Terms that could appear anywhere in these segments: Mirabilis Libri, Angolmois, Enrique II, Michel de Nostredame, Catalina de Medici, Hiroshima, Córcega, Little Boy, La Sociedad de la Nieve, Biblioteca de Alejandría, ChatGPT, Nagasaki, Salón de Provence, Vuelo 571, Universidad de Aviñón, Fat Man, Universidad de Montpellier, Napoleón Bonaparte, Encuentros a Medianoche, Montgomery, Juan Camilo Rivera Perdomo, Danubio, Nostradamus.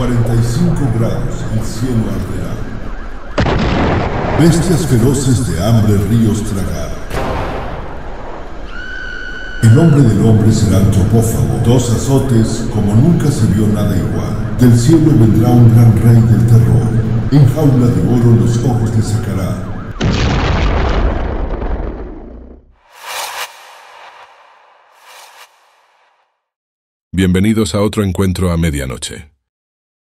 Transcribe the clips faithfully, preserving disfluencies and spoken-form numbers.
cuarenta y cinco grados, el cielo arderá. Bestias feroces de hambre ríos tragar. El hombre del hombre será antropófago. Dos azotes, como nunca se vio nada igual. Del cielo vendrá un gran rey del terror. En jaula de oro los ojos le sacará. Bienvenidos a otro encuentro a medianoche.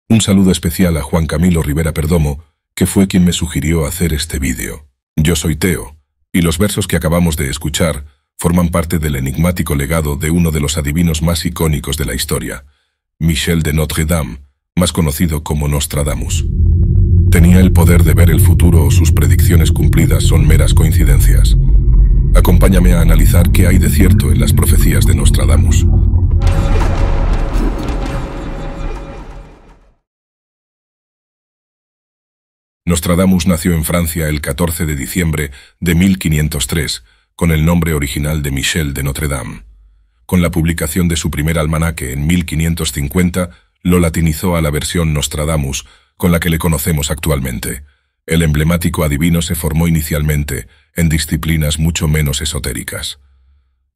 Un saludo especial a Juan Camilo Rivera Perdomo, que fue quien me sugirió hacer este vídeo. Yo soy Teo, y los versos que acabamos de escuchar forman parte del enigmático legado de uno de los adivinos más icónicos de la historia, Michel de Nostredame, más conocido como Nostradamus. Tenía el poder de ver el futuro o sus predicciones cumplidas son meras coincidencias. Acompáñame a analizar qué hay de cierto en las profecías de Nostradamus. Nostradamus nació en Francia el catorce de diciembre de mil quinientos tres, con el nombre original de Michel de Nostredame. Con la publicación de su primer almanaque en mil quinientos cincuenta, lo latinizó a la versión Nostradamus, con la que le conocemos actualmente. El emblemático adivino se formó inicialmente en disciplinas mucho menos esotéricas.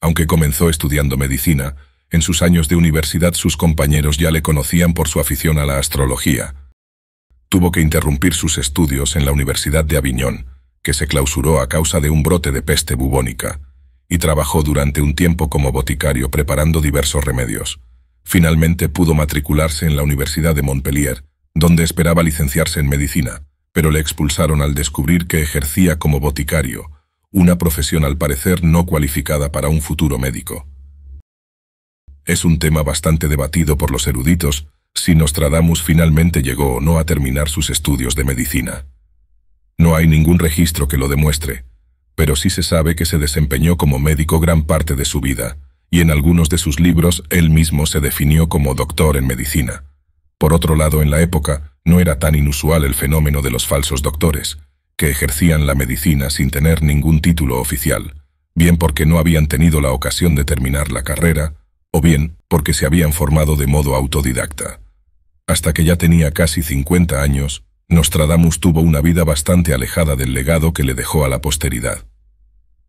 Aunque comenzó estudiando medicina, en sus años de universidad sus compañeros ya le conocían por su afición a la astrología. Tuvo que interrumpir sus estudios en la Universidad de Aviñón, que se clausuró a causa de un brote de peste bubónica, y trabajó durante un tiempo como boticario preparando diversos remedios. Finalmente pudo matricularse en la Universidad de Montpellier, donde esperaba licenciarse en medicina, pero le expulsaron al descubrir que ejercía como boticario, una profesión al parecer no cualificada para un futuro médico. Es un tema bastante debatido por los eruditos, si Nostradamus finalmente llegó o no a terminar sus estudios de medicina. No hay ningún registro que lo demuestre, pero sí se sabe que se desempeñó como médico gran parte de su vida, y en algunos de sus libros él mismo se definió como doctor en medicina. Por otro lado, en la época, no era tan inusual el fenómeno de los falsos doctores, que ejercían la medicina sin tener ningún título oficial, bien porque no habían tenido la ocasión de terminar la carrera, o bien porque se habían formado de modo autodidacta. Hasta que ya tenía casi cincuenta años, Nostradamus tuvo una vida bastante alejada del legado que le dejó a la posteridad.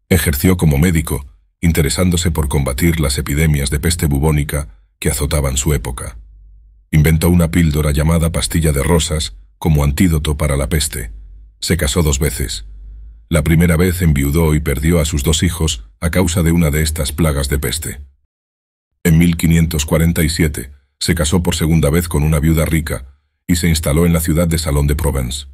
Ejerció como médico, interesándose por combatir las epidemias de peste bubónica que azotaban su época. Inventó una píldora llamada pastilla de rosas como antídoto para la peste. Se casó dos veces. La primera vez enviudó y perdió a sus dos hijos a causa de una de estas plagas de peste. En mil quinientos cuarenta y siete, se casó por segunda vez con una viuda rica y se instaló en la ciudad de Salón de Provence.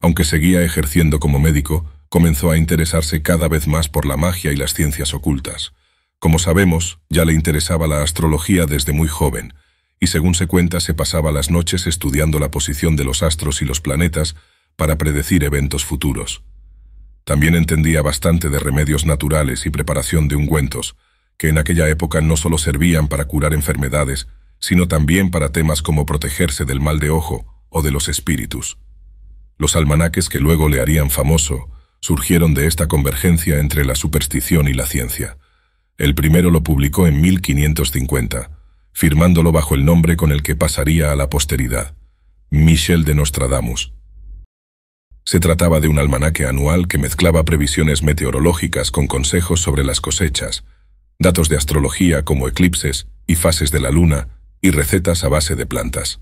Aunque seguía ejerciendo como médico, comenzó a interesarse cada vez más por la magia y las ciencias ocultas. Como sabemos, ya le interesaba la astrología desde muy joven, y según se cuenta se pasaba las noches estudiando la posición de los astros y los planetas para predecir eventos futuros. También entendía bastante de remedios naturales y preparación de ungüentos, que en aquella época no solo servían para curar enfermedades, sino también para temas como protegerse del mal de ojo o de los espíritus. Los almanaques que luego le harían famoso surgieron de esta convergencia entre la superstición y la ciencia. El primero lo publicó en mil quinientos cincuenta, firmándolo bajo el nombre con el que pasaría a la posteridad, Michel de Nostradamus. Se trataba de un almanaque anual que mezclaba previsiones meteorológicas con consejos sobre las cosechas, datos de astrología como eclipses y fases de la luna, y recetas a base de plantas.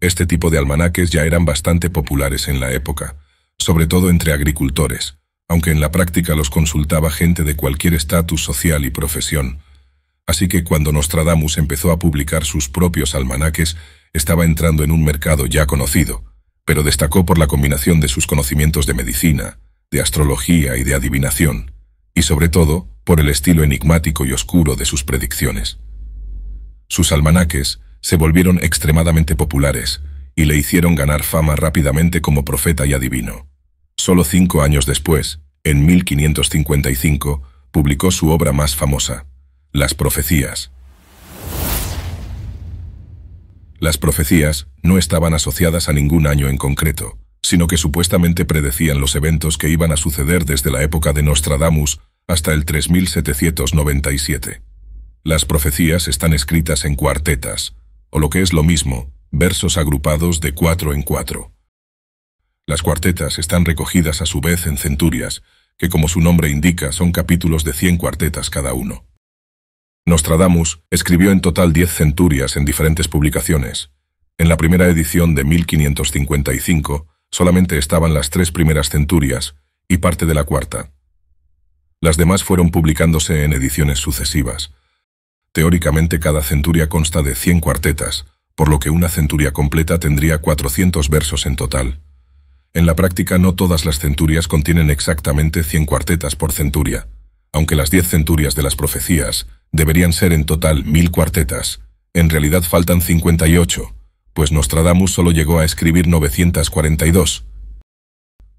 Este tipo de almanaques ya eran bastante populares en la época, sobre todo entre agricultores, aunque en la práctica los consultaba gente de cualquier estatus social y profesión. Así que cuando Nostradamus empezó a publicar sus propios almanaques, estaba entrando en un mercado ya conocido, pero destacó por la combinación de sus conocimientos de medicina, de astrología y de adivinación, y sobre todo, por el estilo enigmático y oscuro de sus predicciones. Sus almanaques se volvieron extremadamente populares y le hicieron ganar fama rápidamente como profeta y adivino. Solo cinco años después, en mil quinientos cincuenta y cinco, publicó su obra más famosa, Las Profecías. Las profecías no estaban asociadas a ningún año en concreto, sino que supuestamente predecían los eventos que iban a suceder desde la época de Nostradamus hasta el tres mil setecientos noventa y siete. Las profecías están escritas en cuartetas, o lo que es lo mismo, versos agrupados de cuatro en cuatro. Las cuartetas están recogidas a su vez en centurias, que como su nombre indica son capítulos de cien cuartetas cada uno. Nostradamus escribió en total diez centurias en diferentes publicaciones. En la primera edición de mil quinientos cincuenta y cinco solamente estaban las tres primeras centurias y parte de la cuarta. Las demás fueron publicándose en ediciones sucesivas. Teóricamente cada centuria consta de cien cuartetas, por lo que una centuria completa tendría cuatrocientos versos en total. En la práctica no todas las centurias contienen exactamente cien cuartetas por centuria, aunque las diez centurias de las profecías deberían ser en total mil cuartetas. En realidad faltan cincuenta y ocho, pues Nostradamus solo llegó a escribir novecientos cuarenta y dos.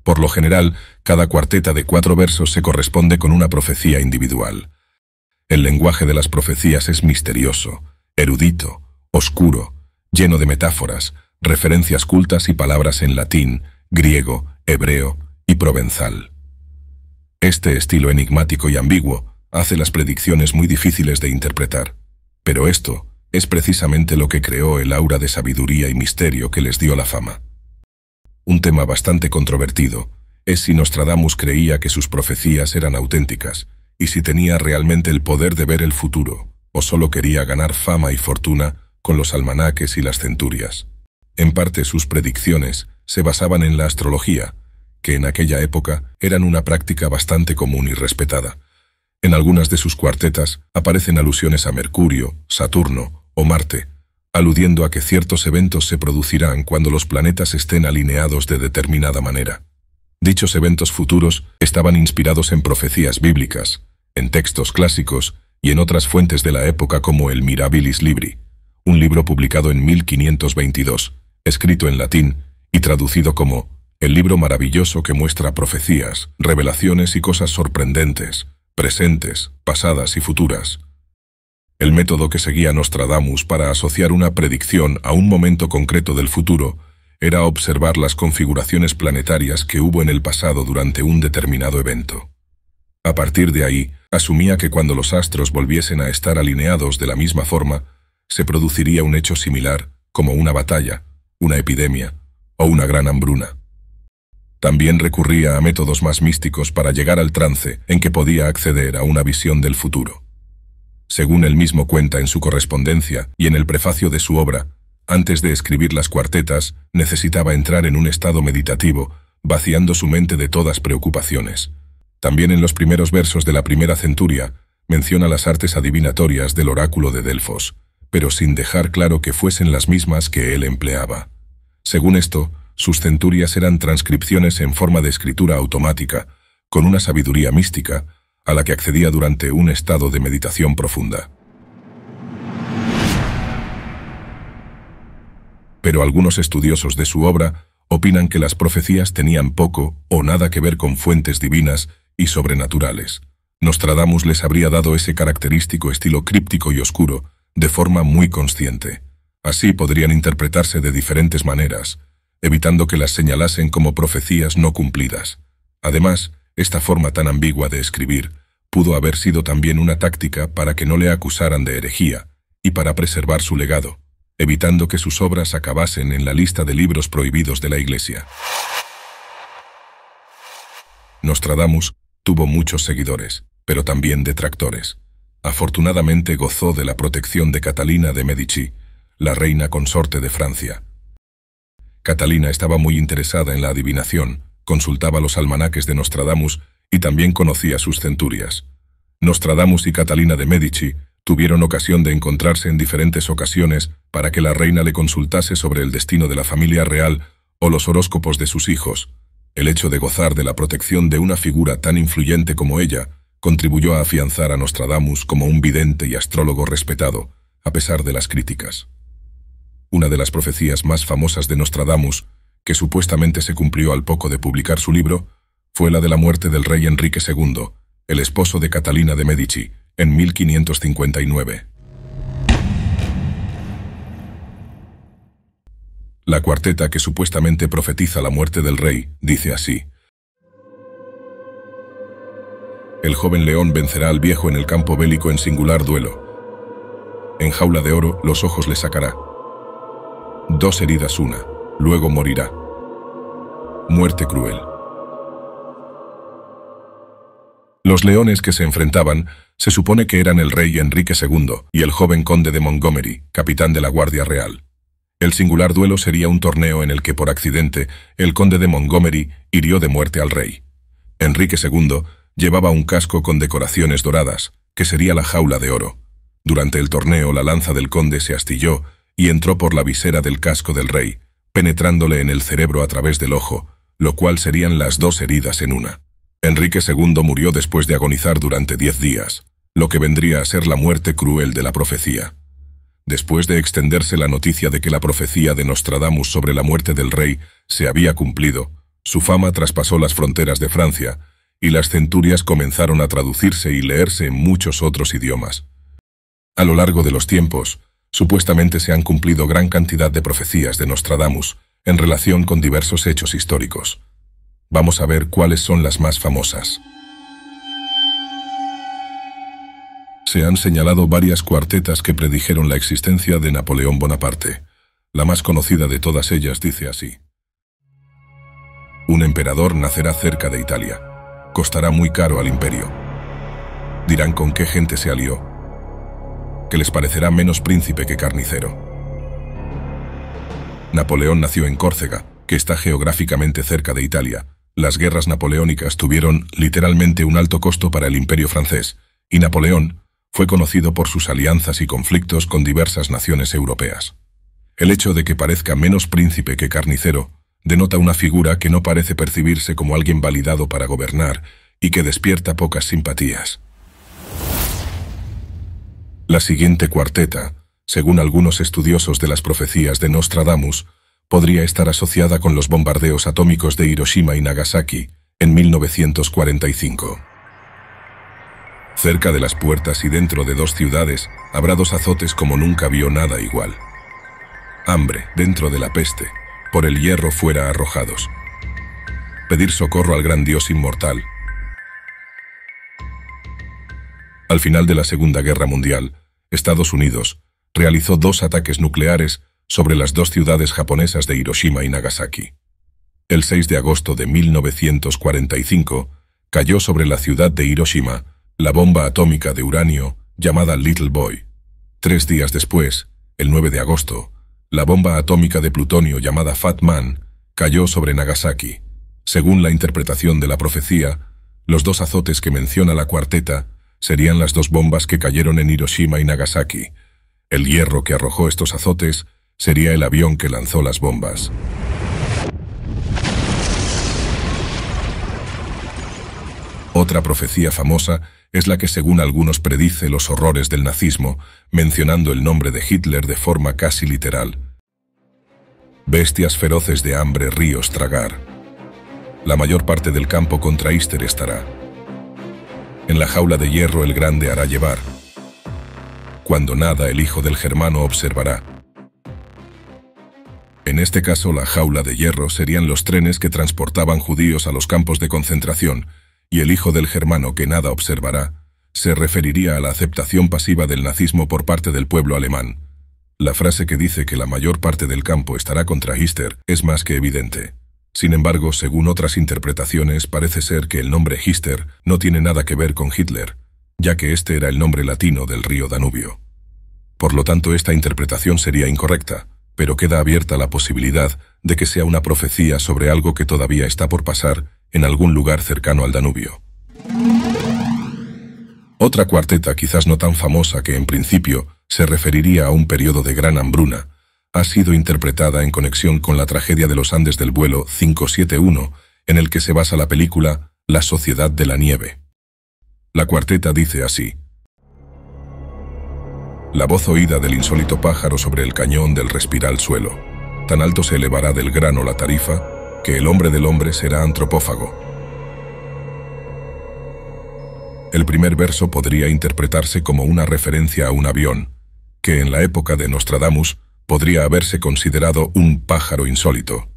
Por lo general, cada cuarteta de cuatro versos se corresponde con una profecía individual. El lenguaje de las profecías es misterioso, erudito, oscuro, lleno de metáforas, referencias cultas y palabras en latín, griego, hebreo y provenzal. Este estilo enigmático y ambiguo hace las predicciones muy difíciles de interpretar, pero esto es precisamente lo que creó el aura de sabiduría y misterio que les dio la fama. Un tema bastante controvertido es si Nostradamus creía que sus profecías eran auténticas y si tenía realmente el poder de ver el futuro, o solo quería ganar fama y fortuna con los almanaques y las centurias. En parte sus predicciones se basaban en la astrología, que en aquella época eran una práctica bastante común y respetada. En algunas de sus cuartetas aparecen alusiones a Mercurio, Saturno o Marte, aludiendo a que ciertos eventos se producirán cuando los planetas estén alineados de determinada manera. Dichos eventos futuros estaban inspirados en profecías bíblicas, en textos clásicos y en otras fuentes de la época como el Mirabilis Libri, un libro publicado en mil quinientos veintidós, escrito en latín, y traducido como «el libro maravilloso que muestra profecías, revelaciones y cosas sorprendentes, presentes, pasadas y futuras». El método que seguía Nostradamus para asociar una predicción a un momento concreto del futuro era observar las configuraciones planetarias que hubo en el pasado durante un determinado evento. A partir de ahí, asumía que cuando los astros volviesen a estar alineados de la misma forma, se produciría un hecho similar, como una batalla, una epidemia, o una gran hambruna. También recurría a métodos más místicos para llegar al trance en que podía acceder a una visión del futuro. Según él mismo cuenta en su correspondencia y en el prefacio de su obra, antes de escribir las cuartetas necesitaba entrar en un estado meditativo, vaciando su mente de todas preocupaciones. También en los primeros versos de la primera centuria menciona las artes adivinatorias del oráculo de Delfos, pero sin dejar claro que fuesen las mismas que él empleaba. Según esto, sus centurias eran transcripciones en forma de escritura automática, con una sabiduría mística, a la que accedía durante un estado de meditación profunda. Pero algunos estudiosos de su obra opinan que las profecías tenían poco o nada que ver con fuentes divinas y sobrenaturales. Nostradamus les habría dado ese característico estilo críptico y oscuro, de forma muy consciente. Así podrían interpretarse de diferentes maneras, evitando que las señalasen como profecías no cumplidas. Además, esta forma tan ambigua de escribir pudo haber sido también una táctica para que no le acusaran de herejía y para preservar su legado, evitando que sus obras acabasen en la lista de libros prohibidos de la Iglesia. Nostradamus tuvo muchos seguidores, pero también detractores. Afortunadamente gozó de la protección de Catalina de Medici, la reina consorte de Francia. Catalina estaba muy interesada en la adivinación, consultaba los almanaques de Nostradamus y también conocía sus centurias. Nostradamus y Catalina de Medici tuvieron ocasión de encontrarse en diferentes ocasiones para que la reina le consultase sobre el destino de la familia real o los horóscopos de sus hijos. El hecho de gozar de la protección de una figura tan influyente como ella contribuyó a afianzar a Nostradamus como un vidente y astrólogo respetado, a pesar de las críticas. Una de las profecías más famosas de Nostradamus, que supuestamente se cumplió al poco de publicar su libro, fue la de la muerte del rey Enrique segundo, el esposo de Catalina de Medici, en mil quinientos cincuenta y nueve. La cuarteta que supuestamente profetiza la muerte del rey dice así: el joven león vencerá al viejo en el campo bélico en singular duelo. En jaula de oro los ojos le sacará. Dos heridas una, luego morirá. Muerte cruel. Los leones que se enfrentaban se supone que eran el rey Enrique segundo y el joven conde de Montgomery, capitán de la Guardia Real. El singular duelo sería un torneo en el que, por accidente, el conde de Montgomery hirió de muerte al rey. Enrique segundo llevaba un casco con decoraciones doradas, que sería la jaula de oro. Durante el torneo, la lanza del conde se astilló y entró por la visera del casco del rey, penetrándole en el cerebro a través del ojo, lo cual serían las dos heridas en una. Enrique segundo murió después de agonizar durante diez días, lo que vendría a ser la muerte cruel de la profecía. Después de extenderse la noticia de que la profecía de Nostradamus sobre la muerte del rey se había cumplido, su fama traspasó las fronteras de Francia, y las centurias comenzaron a traducirse y leerse en muchos otros idiomas. A lo largo de los tiempos, supuestamente se han cumplido gran cantidad de profecías de Nostradamus en relación con diversos hechos históricos. Vamos a ver cuáles son las más famosas. Se han señalado varias cuartetas que predijeron la existencia de Napoleón Bonaparte. La más conocida de todas ellas dice así: un emperador nacerá cerca de Italia. Costará muy caro al imperio. Dirán con qué gente se alió, que les parecerá menos príncipe que carnicero. Napoleón nació en Córcega, que está geográficamente cerca de Italia. Las guerras napoleónicas tuvieron literalmente un alto costo para el imperio francés, y Napoleón fue conocido por sus alianzas y conflictos con diversas naciones europeas. El hecho de que parezca menos príncipe que carnicero denota una figura que no parece percibirse como alguien validado para gobernar y que despierta pocas simpatías. La siguiente cuarteta, según algunos estudiosos de las profecías de Nostradamus, podría estar asociada con los bombardeos atómicos de Hiroshima y Nagasaki en mil novecientos cuarenta y cinco. Cerca de las puertas y dentro de dos ciudades habrá dos azotes como nunca vio nada igual. Hambre, dentro de la peste, por el hierro fuera arrojados. Pedir socorro al gran Dios inmortal. Al final de la Segunda Guerra Mundial, Estados Unidos realizó dos ataques nucleares sobre las dos ciudades japonesas de Hiroshima y Nagasaki. El seis de agosto de mil novecientos cuarenta y cinco cayó sobre la ciudad de Hiroshima la bomba atómica de uranio llamada Little Boy. Tres días después, el nueve de agosto, la bomba atómica de plutonio llamada Fat Man cayó sobre Nagasaki. Según la interpretación de la profecía, los dos azotes que menciona la cuarteta serían las dos bombas que cayeron en Hiroshima y Nagasaki. El hierro que arrojó estos azotes sería el avión que lanzó las bombas. Otra profecía famosa es la que, según algunos, predice los horrores del nazismo, mencionando el nombre de Hitler de forma casi literal. Bestias feroces de hambre ríos tragar. La mayor parte del campo contra Íster estará. En la jaula de hierro el grande hará llevar. Cuando nada el hijo del germano observará. En este caso, la jaula de hierro serían los trenes que transportaban judíos a los campos de concentración, y el hijo del germano que nada observará se referiría a la aceptación pasiva del nazismo por parte del pueblo alemán. La frase que dice que la mayor parte del campo estará contra Hitler es más que evidente. Sin embargo, según otras interpretaciones, parece ser que el nombre Hister no tiene nada que ver con Hitler, ya que este era el nombre latino del río Danubio. Por lo tanto, esta interpretación sería incorrecta, pero queda abierta la posibilidad de que sea una profecía sobre algo que todavía está por pasar en algún lugar cercano al Danubio. Otra cuarteta, quizás no tan famosa, que en principio se referiría a un periodo de gran hambruna, ha sido interpretada en conexión con la tragedia de los Andes del vuelo cinco siete uno, en el que se basa la película La Sociedad de la Nieve. La cuarteta dice así: la voz oída del insólito pájaro sobre el cañón del respirar al suelo. Tan alto se elevará del grano la tarifa, que el hombre del hombre será antropófago. El primer verso podría interpretarse como una referencia a un avión, que en la época de Nostradamus podría haberse considerado un pájaro insólito.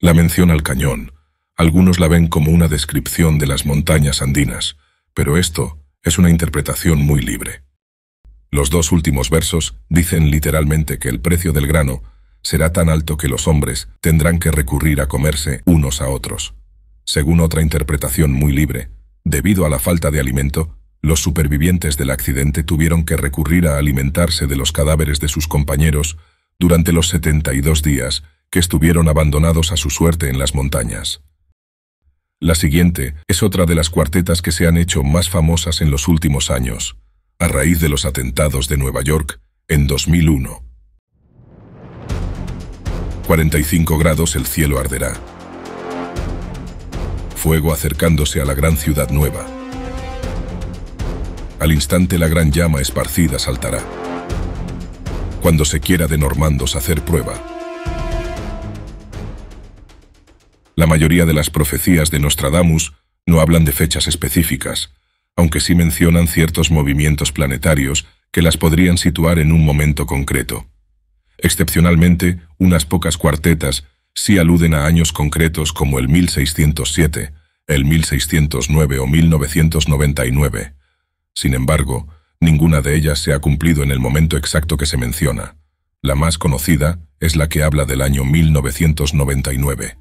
La mención al cañón, algunos la ven como una descripción de las montañas andinas, pero esto es una interpretación muy libre. Los dos últimos versos dicen literalmente que el precio del grano será tan alto que los hombres tendrán que recurrir a comerse unos a otros. Según otra interpretación muy libre, debido a la falta de alimento, los supervivientes del accidente tuvieron que recurrir a alimentarse de los cadáveres de sus compañeros durante los setenta y dos días que estuvieron abandonados a su suerte en las montañas. La siguiente es otra de las cuartetas que se han hecho más famosas en los últimos años, a raíz de los atentados de Nueva York en dos mil uno. cuarenta y cinco grados el cielo arderá. Fuego acercándose a la gran ciudad nueva. Al instante la gran llama esparcida saltará. Cuando se quiera de normandos hacer prueba. La mayoría de las profecías de Nostradamus no hablan de fechas específicas, aunque sí mencionan ciertos movimientos planetarios que las podrían situar en un momento concreto. Excepcionalmente, unas pocas cuartetas sí aluden a años concretos como el mil seiscientos siete, el mil seiscientos nueve o mil novecientos noventa y nueve. Sin embargo, ninguna de ellas se ha cumplido en el momento exacto que se menciona. La más conocida es la que habla del año mil novecientos noventa y nueve.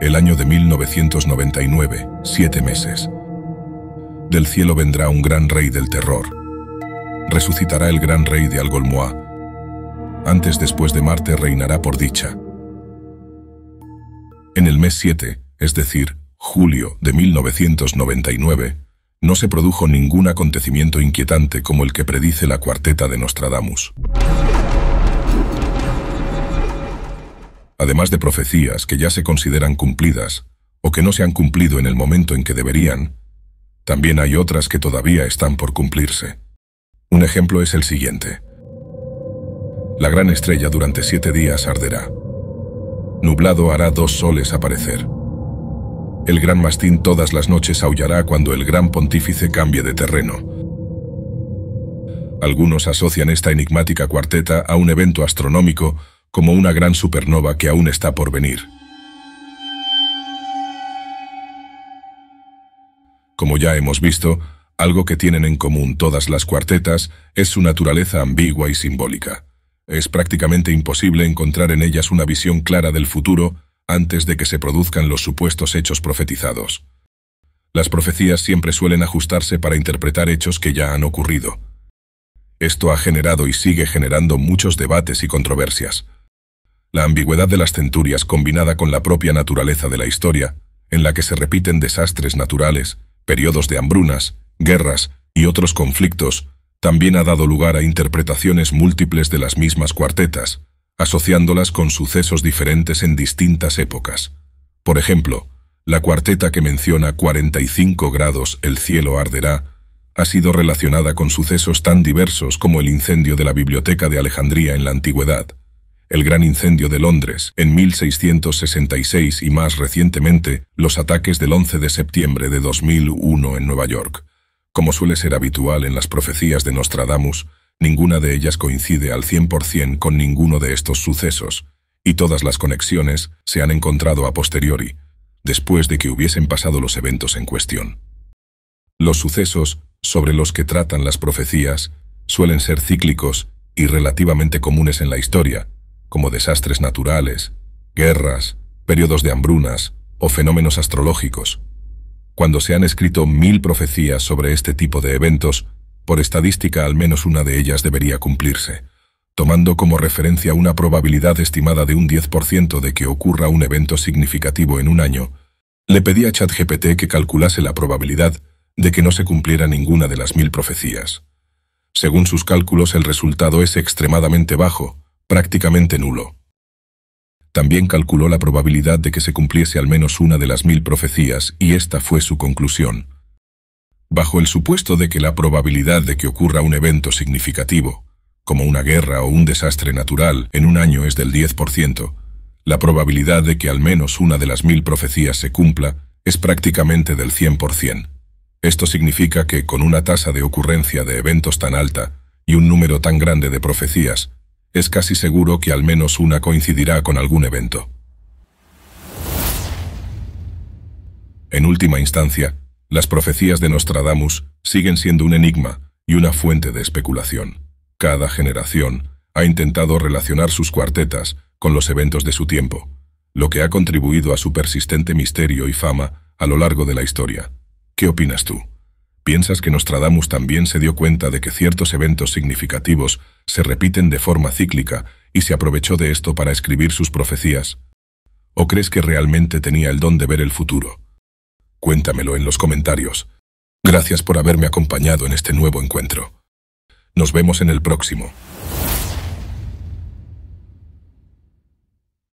El año de mil novecientos noventa y nueve, siete meses. Del cielo vendrá un gran rey del terror. Resucitará el gran rey de Angolmois. Antes después de Marte reinará por dicha. En el mes siete, es decir, julio de mil novecientos noventa y nueve, no se produjo ningún acontecimiento inquietante como el que predice la cuarteta de Nostradamus. Además de profecías que ya se consideran cumplidas o que no se han cumplido en el momento en que deberían, también hay otras que todavía están por cumplirse. Un ejemplo es el siguiente. La gran estrella durante siete días arderá. Nublado hará dos soles aparecer. El gran mastín todas las noches aullará cuando el gran pontífice cambie de terreno. Algunos asocian esta enigmática cuarteta a un evento astronómico como una gran supernova que aún está por venir. Como ya hemos visto, algo que tienen en común todas las cuartetas es su naturaleza ambigua y simbólica. Es prácticamente imposible encontrar en ellas una visión clara del futuro antes de que se produzcan los supuestos hechos profetizados. Las profecías siempre suelen ajustarse para interpretar hechos que ya han ocurrido. Esto ha generado y sigue generando muchos debates y controversias. La ambigüedad de las centurias combinada con la propia naturaleza de la historia, en la que se repiten desastres naturales, periodos de hambrunas, guerras y otros conflictos, también ha dado lugar a interpretaciones múltiples de las mismas cuartetas, asociándolas con sucesos diferentes en distintas épocas. Por ejemplo, la cuarteta que menciona cuarenta y cinco grados el cielo arderá ha sido relacionada con sucesos tan diversos como el incendio de la Biblioteca de Alejandría en la antigüedad, el gran incendio de Londres en mil seiscientos sesenta y seis y más recientemente los ataques del once de septiembre de dos mil uno en Nueva York. Como suele ser habitual en las profecías de Nostradamus, ninguna de ellas coincide al cien por cien con ninguno de estos sucesos, y todas las conexiones se han encontrado a posteriori, después de que hubiesen pasado los eventos en cuestión. Los sucesos sobre los que tratan las profecías suelen ser cíclicos y relativamente comunes en la historia, como desastres naturales, guerras, periodos de hambrunas o fenómenos astrológicos. Cuando se han escrito mil profecías sobre este tipo de eventos, por estadística al menos una de ellas debería cumplirse, tomando como referencia una probabilidad estimada de un diez por ciento de que ocurra un evento significativo en un año. Le pedí a ChatGPT que calculase la probabilidad de que no se cumpliera ninguna de las mil profecías. Según sus cálculos, el resultado es extremadamente bajo, prácticamente nulo. También calculó la probabilidad de que se cumpliese al menos una de las mil profecías y esta fue su conclusión. Bajo el supuesto de que la probabilidad de que ocurra un evento significativo, como una guerra o un desastre natural, en un año es del diez por ciento, la probabilidad de que al menos una de las mil profecías se cumpla es prácticamente del cien por ciento. Esto significa que, con una tasa de ocurrencia de eventos tan alta y un número tan grande de profecías, es casi seguro que al menos una coincidirá con algún evento. En última instancia, las profecías de Nostradamus siguen siendo un enigma y una fuente de especulación. Cada generación ha intentado relacionar sus cuartetas con los eventos de su tiempo, lo que ha contribuido a su persistente misterio y fama a lo largo de la historia. ¿Qué opinas tú? ¿Piensas que Nostradamus también se dio cuenta de que ciertos eventos significativos se repiten de forma cíclica y se aprovechó de esto para escribir sus profecías? ¿O crees que realmente tenía el don de ver el futuro? Cuéntamelo en los comentarios. Gracias por haberme acompañado en este nuevo encuentro. Nos vemos en el próximo.